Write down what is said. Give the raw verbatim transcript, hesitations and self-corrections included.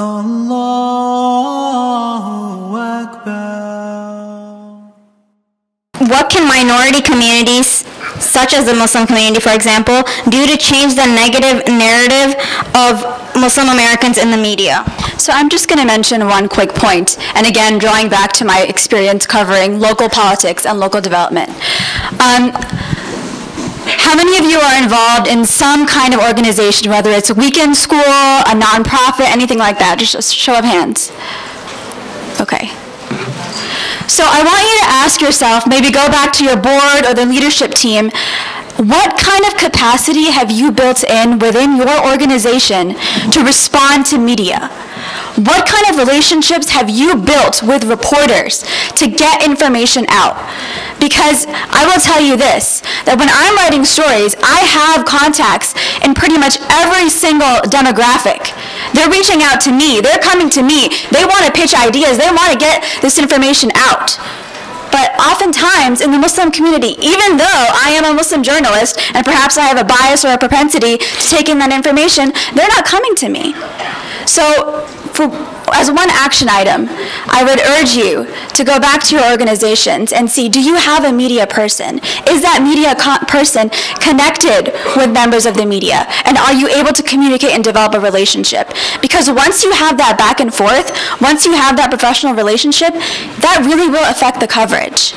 Allahu Akbar. What can minority communities, such as the Muslim community, for example, do to change the negative narrative of Muslim Americans in the media? So I'm just going to mention one quick point, and again, drawing back to my experience covering local politics and local development. Um, How many of you are involved in some kind of organization, whether it's a weekend school, a nonprofit, anything like that? Just show of hands. Okay. So I want you to ask yourself, maybe go back to your board or the leadership team, what kind of capacity have you built in within your organization to respond to media? What kind of relationships have you built with reporters to get information out? Because I will tell you this, that when I'm writing stories, I have contacts in pretty much every single demographic. They're reaching out to me, they're coming to me, they want to pitch ideas, they want to get this information out. But oftentimes in the Muslim community, even though I am a Muslim journalist and perhaps I have a bias or a propensity to take in that information, they're not coming to me. So for, as one action item, I would urge you to go back to your organizations and see, do you have a media person? Is that media co- person connected with members of the media? And are you able to communicate and develop a relationship? Because once you have that back and forth, once you have that professional relationship, that really will affect the coverage.